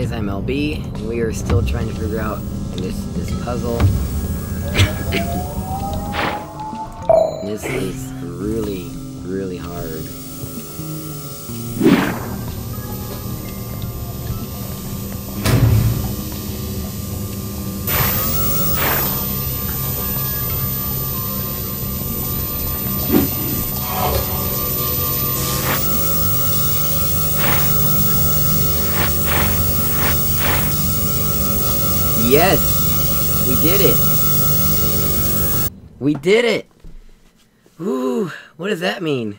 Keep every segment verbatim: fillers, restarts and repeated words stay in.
guys, I'm L B, and we are still trying to figure out this this puzzle. This is really, really hard. Yes! We did it! We did it! Ooh, what does that mean?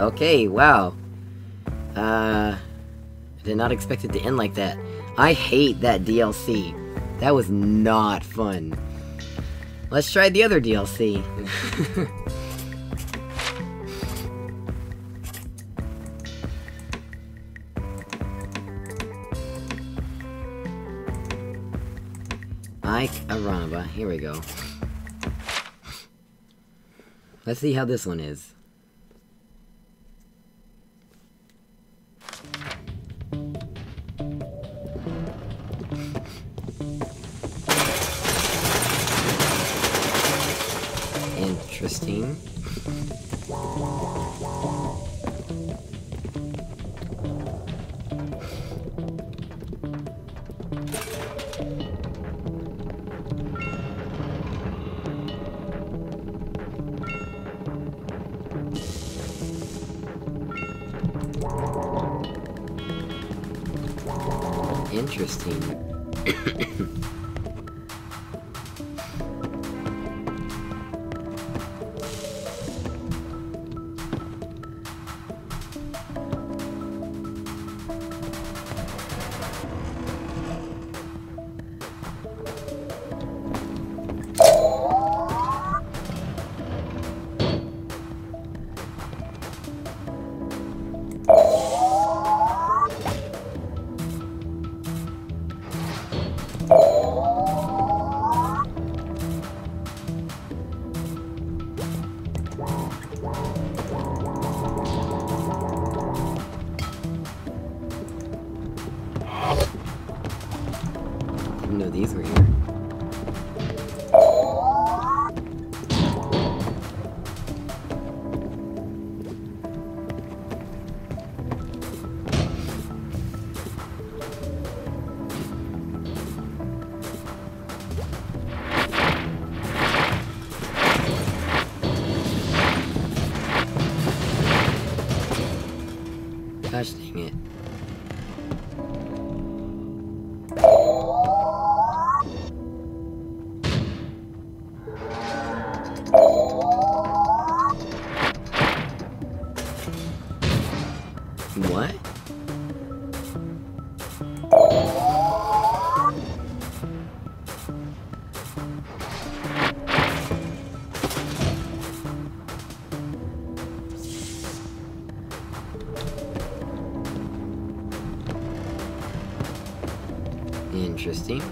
Okay, wow. Uh, I did not expect it to end like that. I hate that D L C. That was not fun. Let's try the other D L C. Ike Aramba. Here we go. Let's see how this one is. Interesting. Interesting. No, these were here. Gosh dang it. What? Interesting.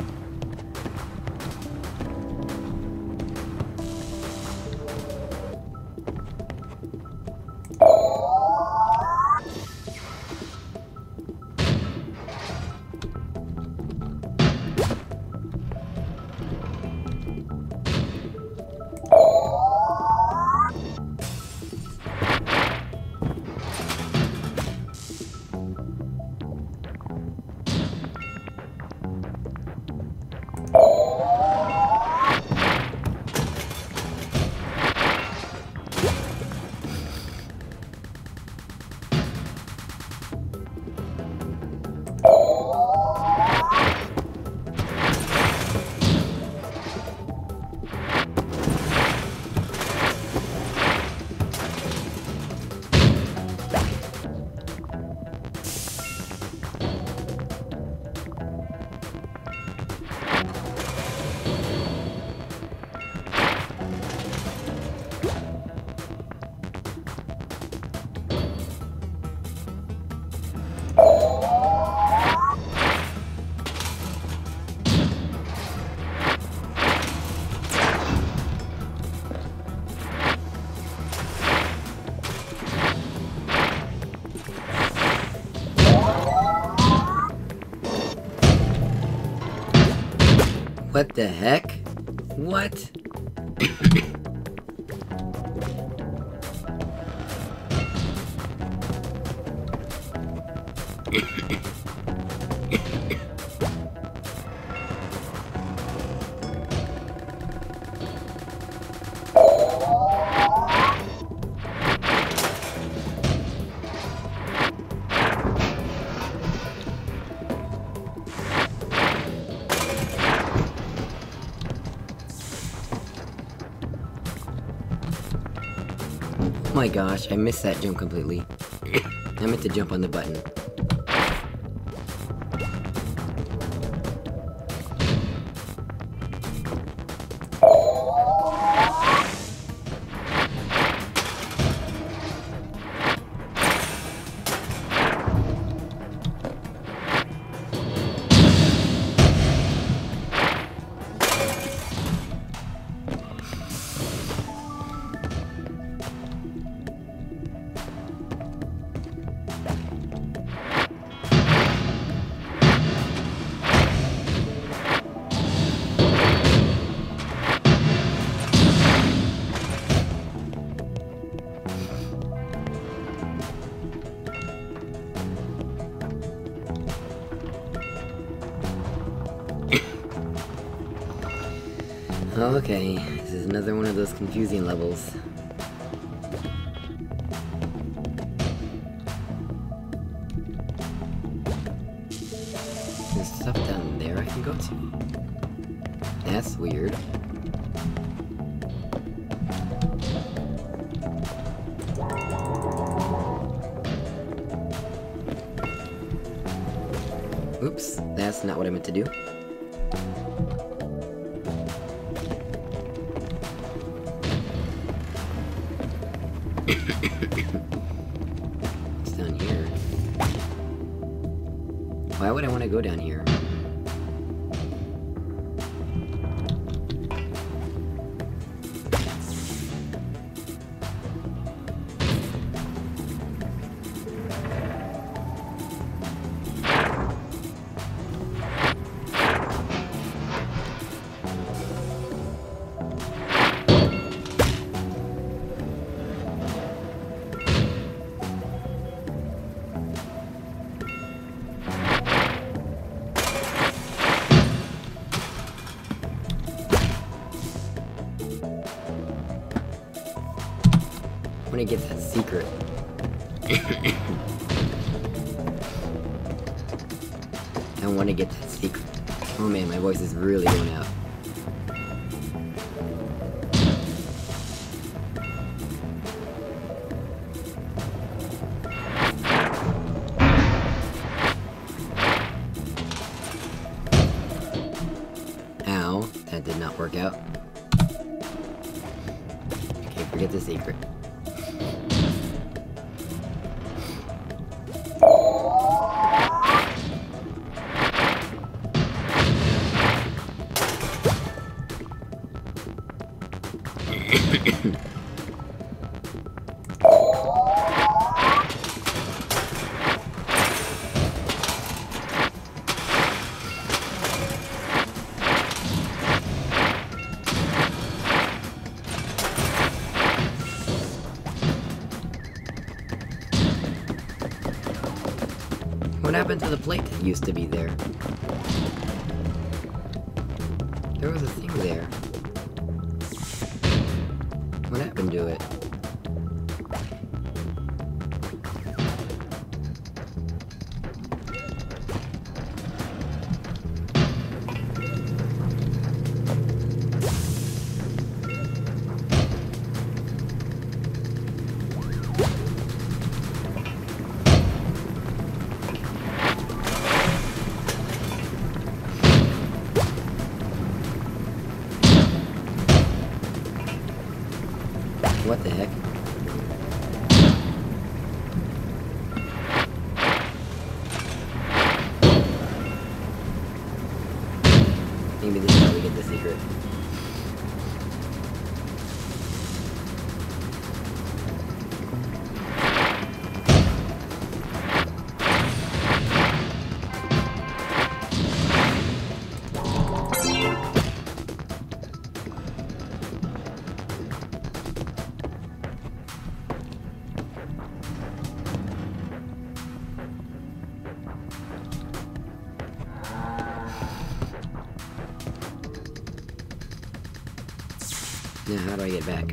What the heck? What? Oh my gosh, I missed that jump completely. I meant to jump on the button. Okay, this is another one of those confusing levels. There's stuff down there I can go to. That's weird. Oops, that's not what I meant to do. What's down here? Why would I want to go down here? I'm gonna get that secret. I wanna get that secret. Oh man, my voice is really going out. Ow, that did not work out. Okay, forget the secret. What happened to the plate that used to be there? There was a thing there. What happened to it? What the heck? Maybe this is how we get the secret. Now, how do I get back?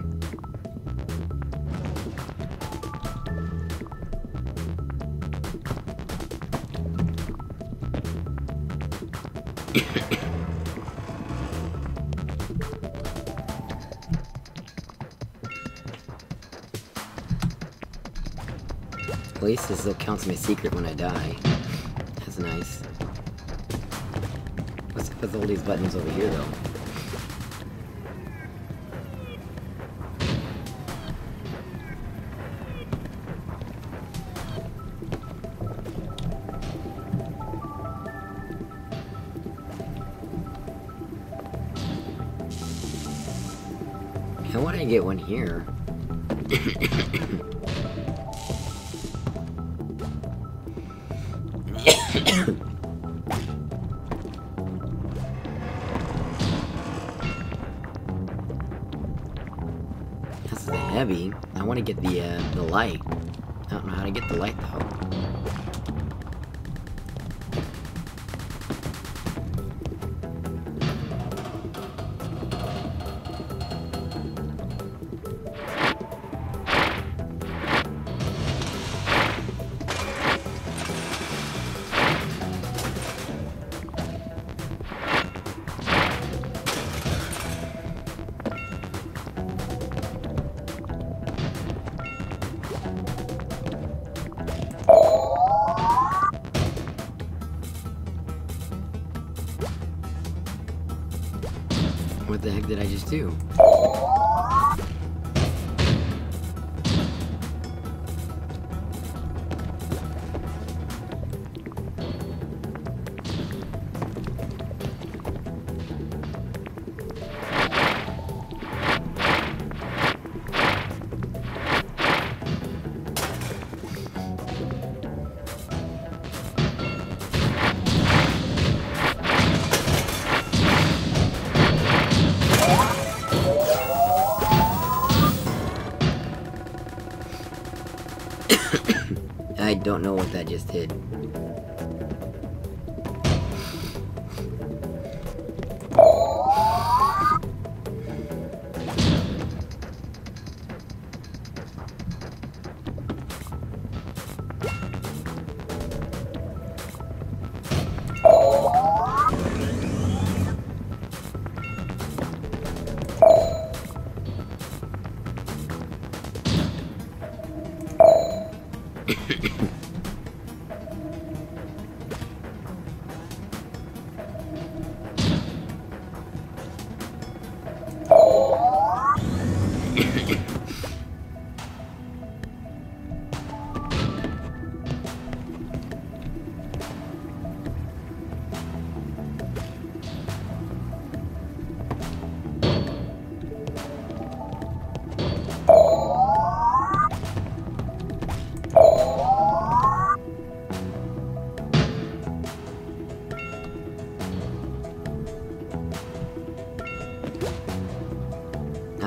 At least this still counts my secret when I die. That's nice. What's up with all these buttons over here, though? I want to get one here. This is heavy. I want to get the uh, the light. I don't know how to get the light though. What the heck did I just do? I don't know what that just did.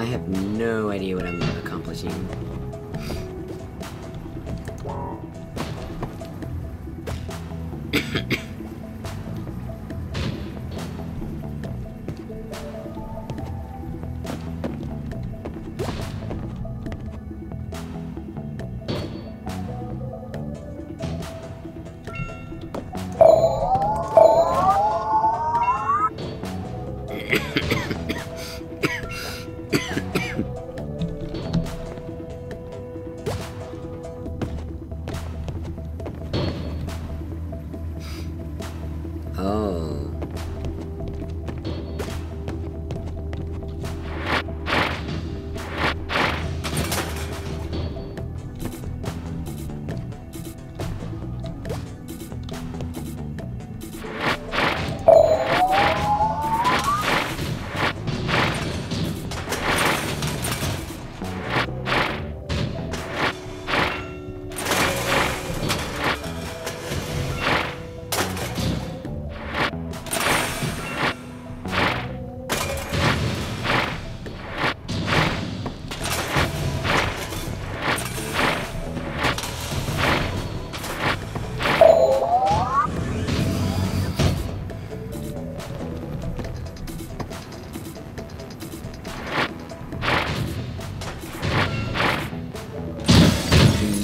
I have no idea what I'm accomplishing.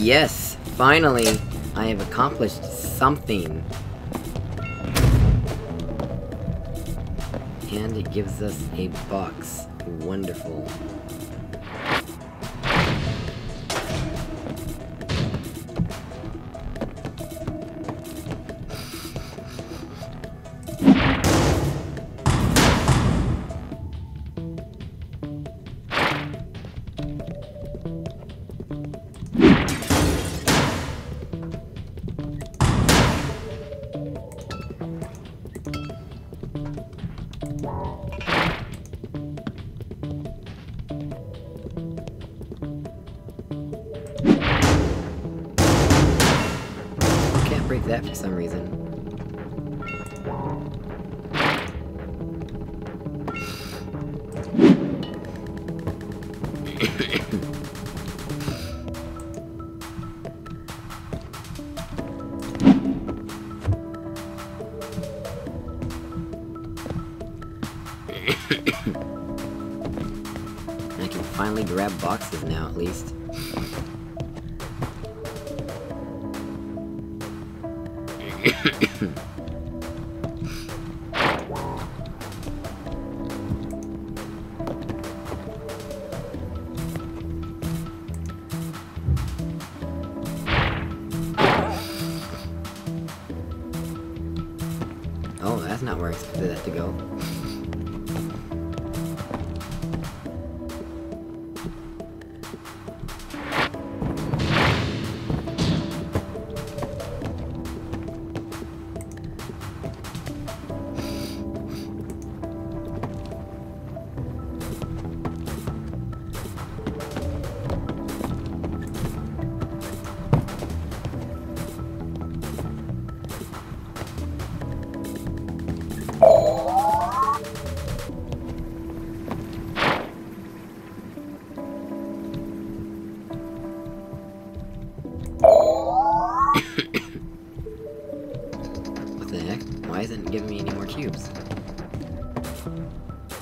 Yes, finally, I have accomplished something. And it gives us a box. Wonderful. That for some reason. I can finally grab boxes now, at least. Oh, that's not where I expected that to go.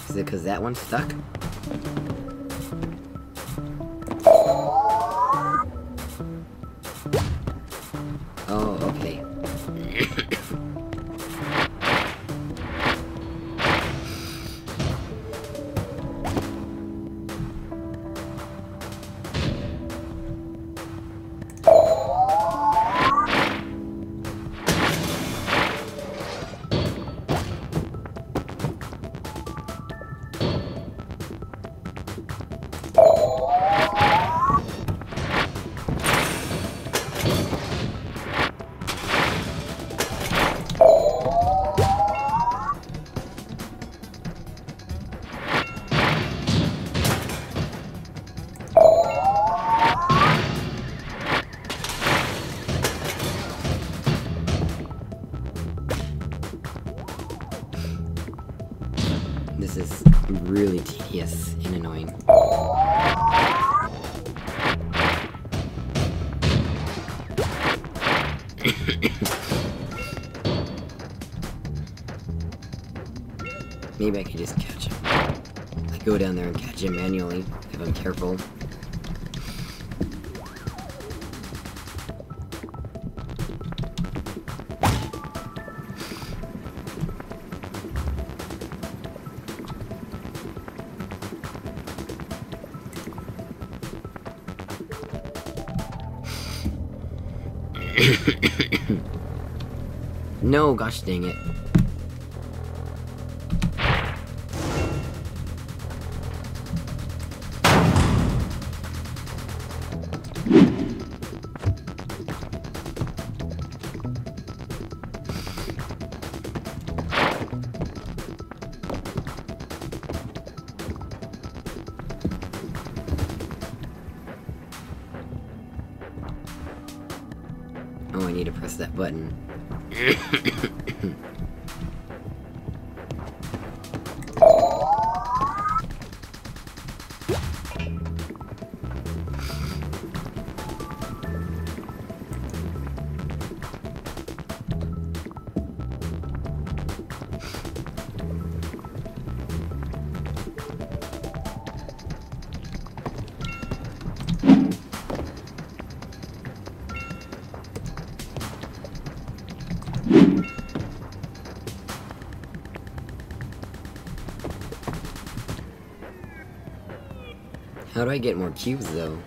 Is it because that one's stuck? Oh, okay. This is really tedious and annoying. Maybe I can just catch him. I go down there and catch him manually if I'm careful. No, gosh dang it. Oh, I need to press that button. How do I get more cubes, though?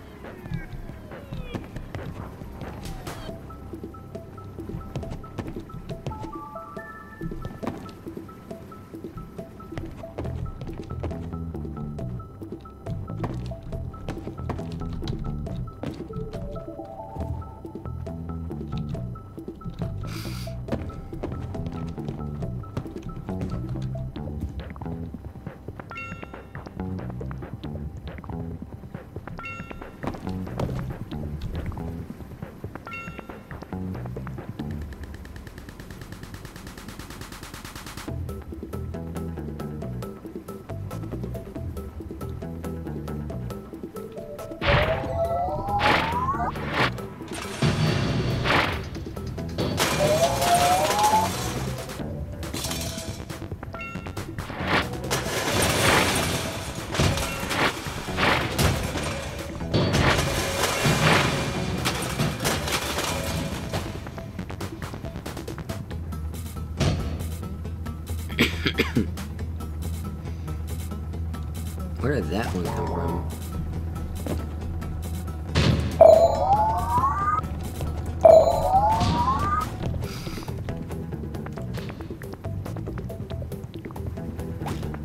Where did that one come from?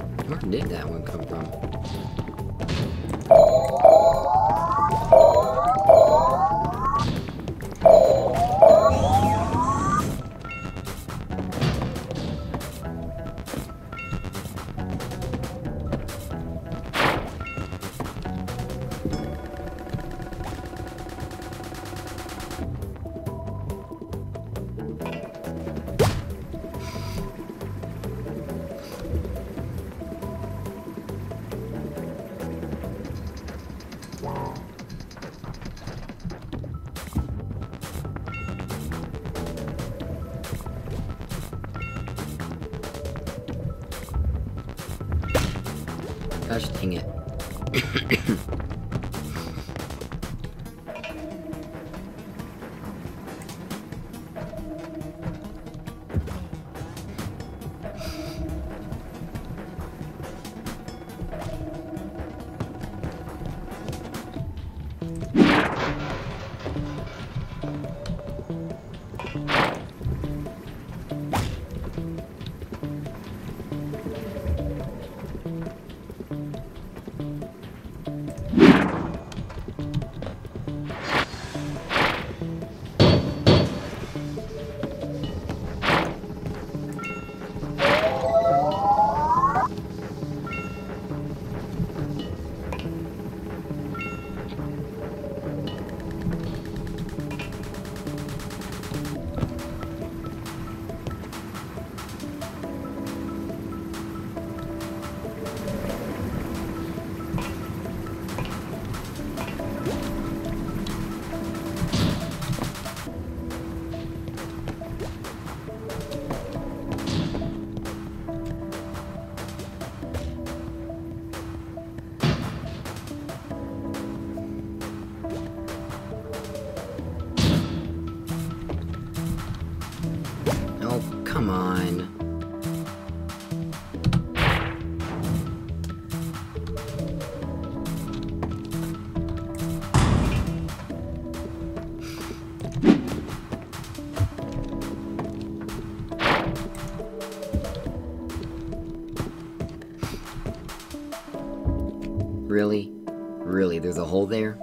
Where did that one come from? Gosh dang it. Come on. Really? Really? There's a hole there?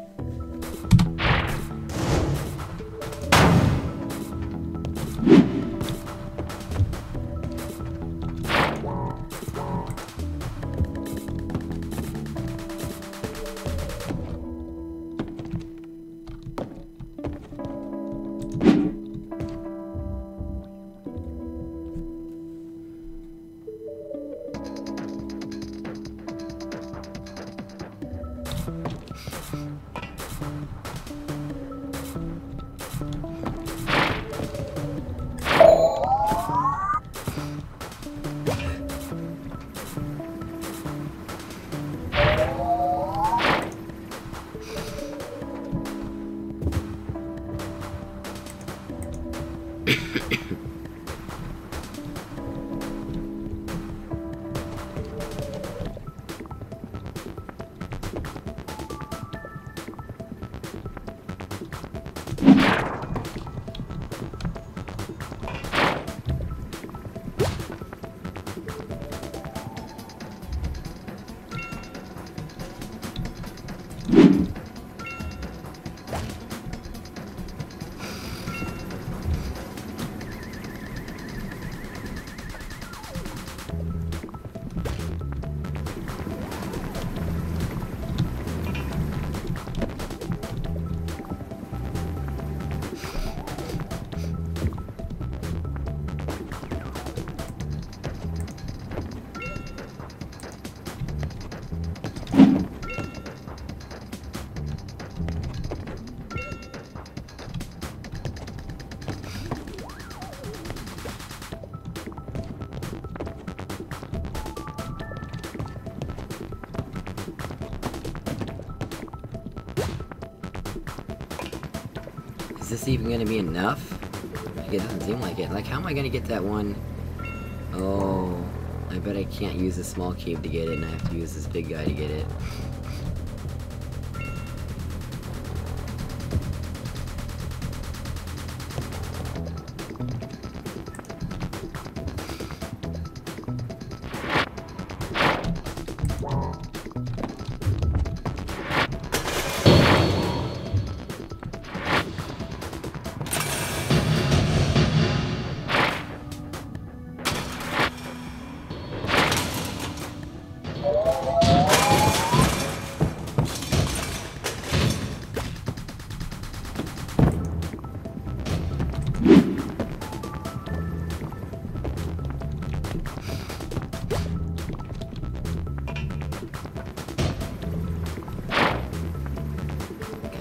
Is this even going to be enough? Like, it doesn't seem like it. Like, how am I going to get that one? Oh, I bet I can't use the small cube to get it, and I have to use this big guy to get it.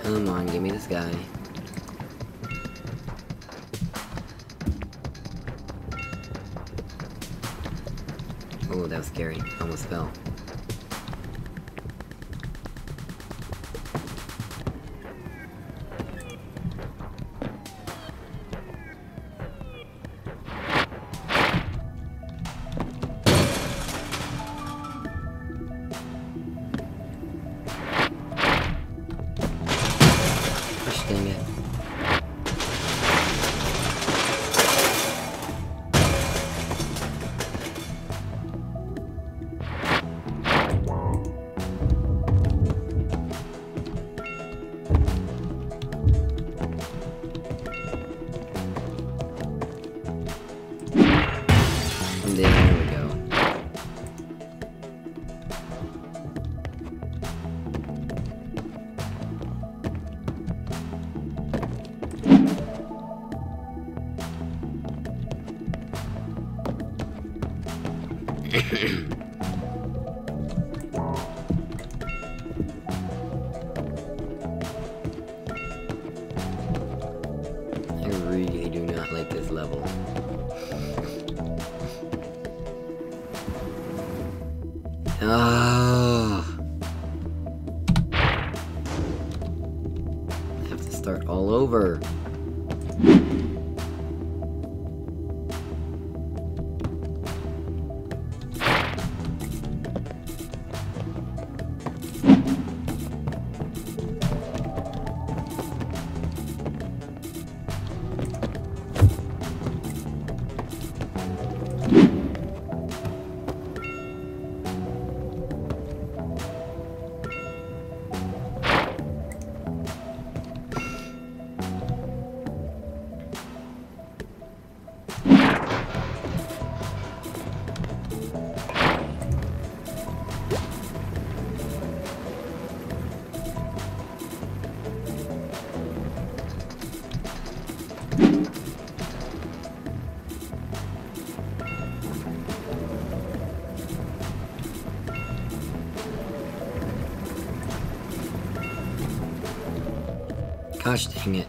Come on, give me this guy. Oh, that was scary. Almost fell. Oh. I have to start all over. Gosh dang it.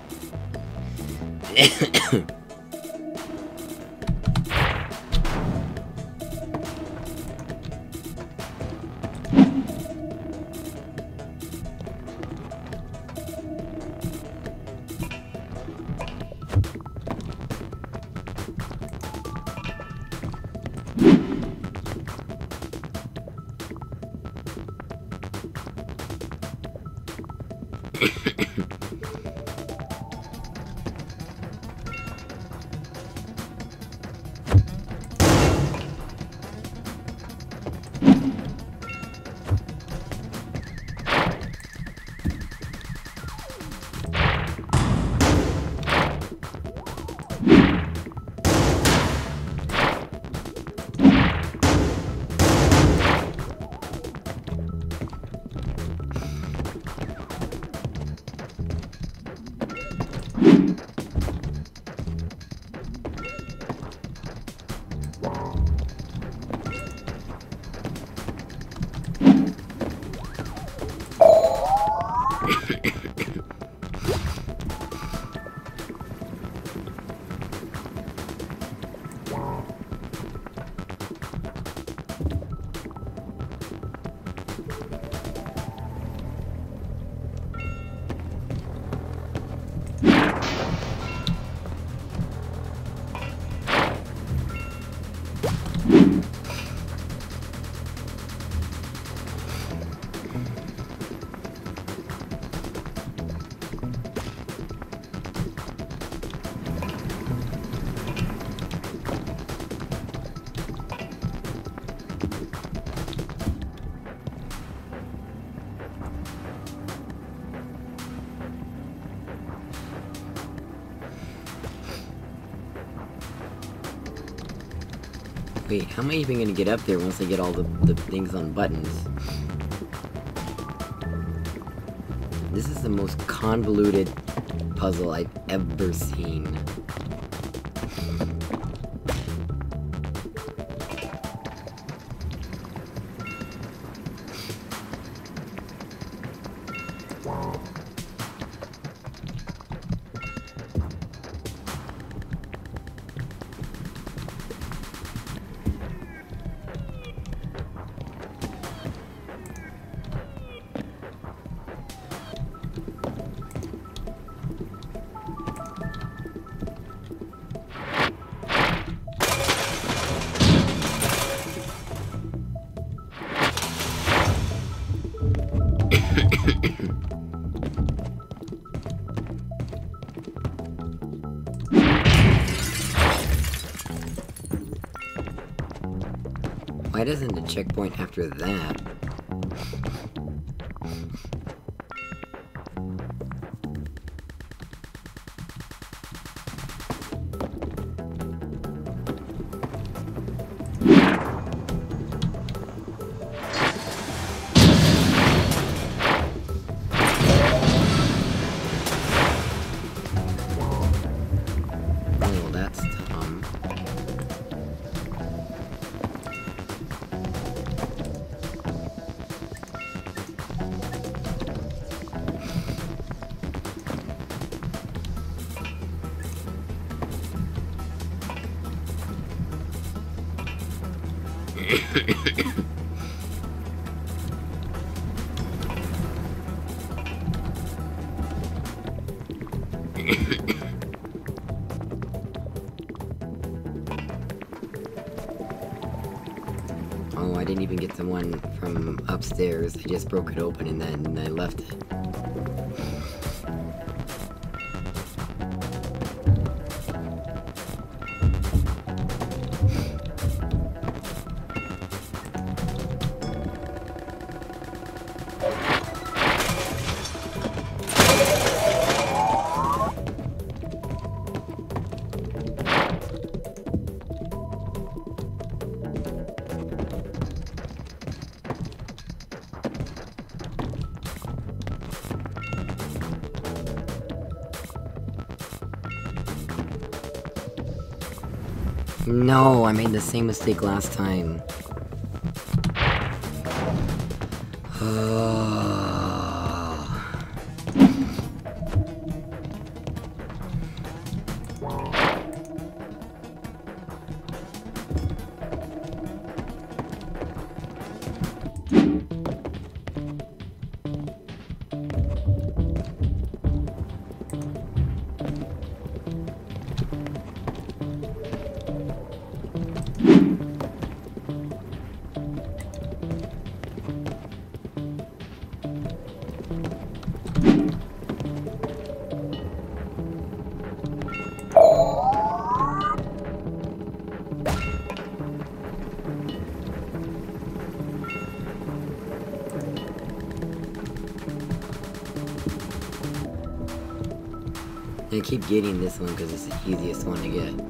Wait, how am I even gonna get up there once I get all the, the things on buttons? This is the most convoluted puzzle I've ever seen. Why doesn't the checkpoint after that? Oh, I didn't even get the one from upstairs. I just broke it open and then and I left it. No, I made the same mistake last time. I keep getting this one because it's the easiest one to get.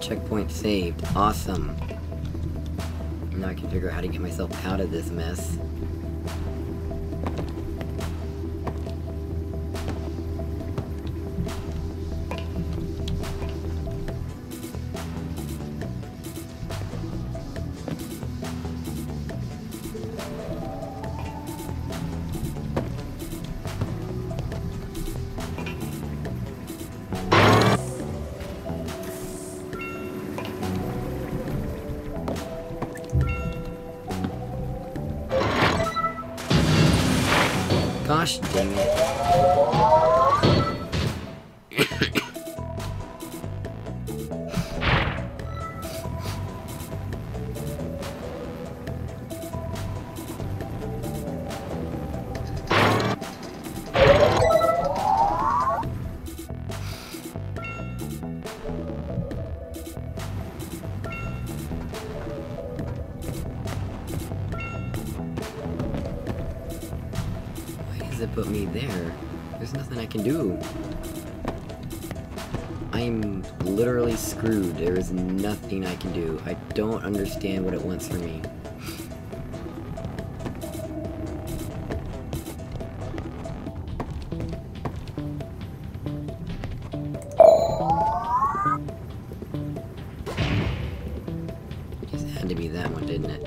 Checkpoint saved. Awesome. Now I can figure out how to get myself out of this mess. Gosh dang it. Put me there. There's nothing I can do. I'm literally screwed. There is nothing I can do. I don't understand what it wants from me. It just had to be that one, didn't it?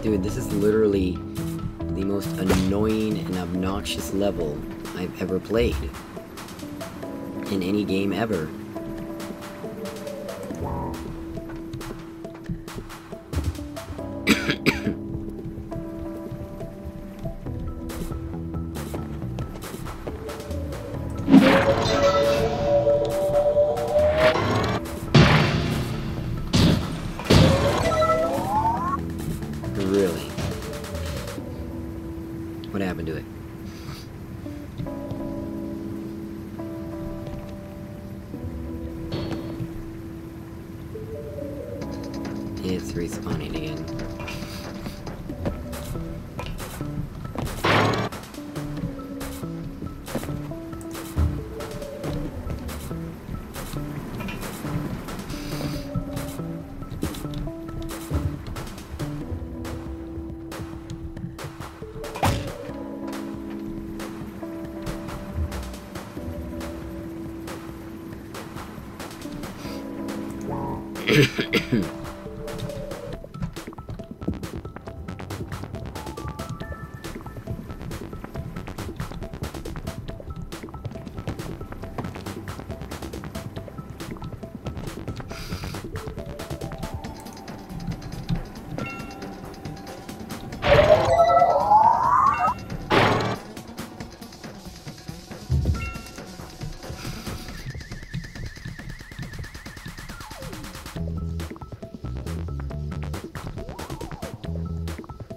Dude, this is literally the most annoying and obnoxious level I've ever played in any game ever. What happened to it? It's respawning again.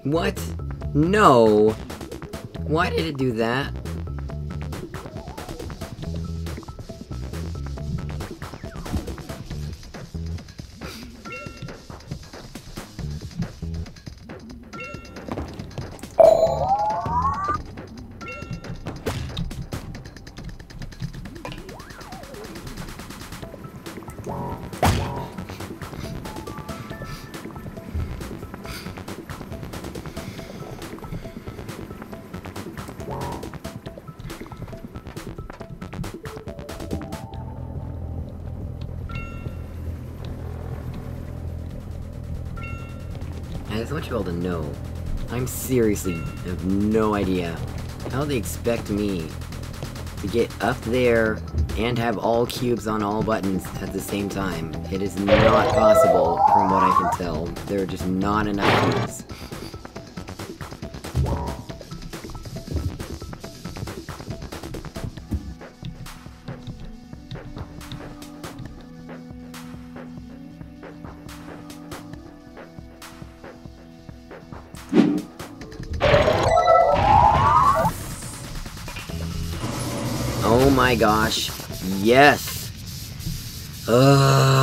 What? No! Why did it do that? I just want you all to know, I'm seriously have no idea how they expect me to get up there and have all cubes on all buttons at the same time. It is not possible, from what I can tell. There are just not enough cubes. Oh my gosh, yes! Ugh.